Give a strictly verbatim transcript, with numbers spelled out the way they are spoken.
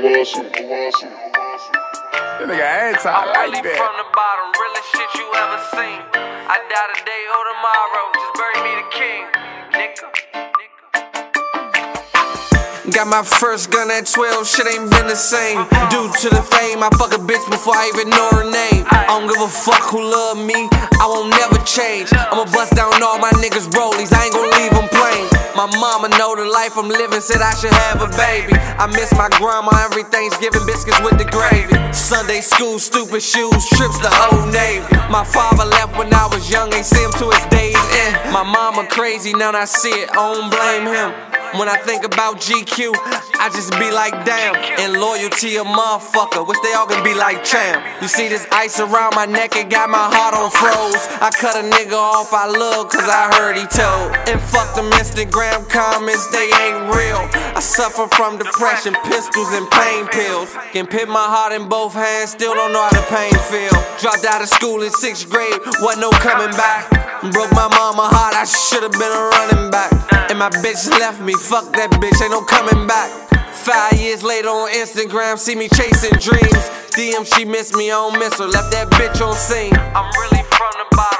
Awesome, awesome. That nigga ass, I like that. From the bottom, realest shit you ever seen. I die today or tomorrow, just bury me the king, nigga. Got my first gun at twelve, shit ain't been the same. Due to the fame, I fuck a bitch before I even know her name. I don't give a fuck who love me, I won't never change. I'ma bust down all my niggas' rollies, I ain't gon' leave them plain. My mama know the life I'm living, said I should have a baby. I miss my grandma every Thanksgiving, biscuits with the gravy. Sunday school, stupid shoes, trips to Old Navy. My father left when I was young, ain't see him to his day's end. My mama crazy, now I see it, I don't blame him. When I think about G Q, I just be like damn. And loyalty a motherfucker, wish they all could be like Champ. You see this ice around my neck, it got my heart on froze. I cut a nigga off I love cause I heard he told. And fuck them Instagram comments, they ain't real. I suffer from depression, pistols and pain pills. Can pit my heart in both hands, still don't know how the pain feel. Dropped out of school in sixth grade, wasn't no coming back. Broke my mama heart, I should've been a running back. And my bitch left me, fuck that bitch, ain't no coming back. Five years later on Instagram, see me chasing dreams. D M, she missed me, I don't miss her, left that bitch on scene. I'm really from the bottom.